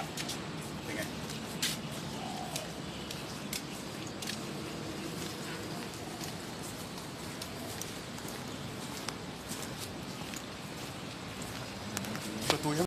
Bye.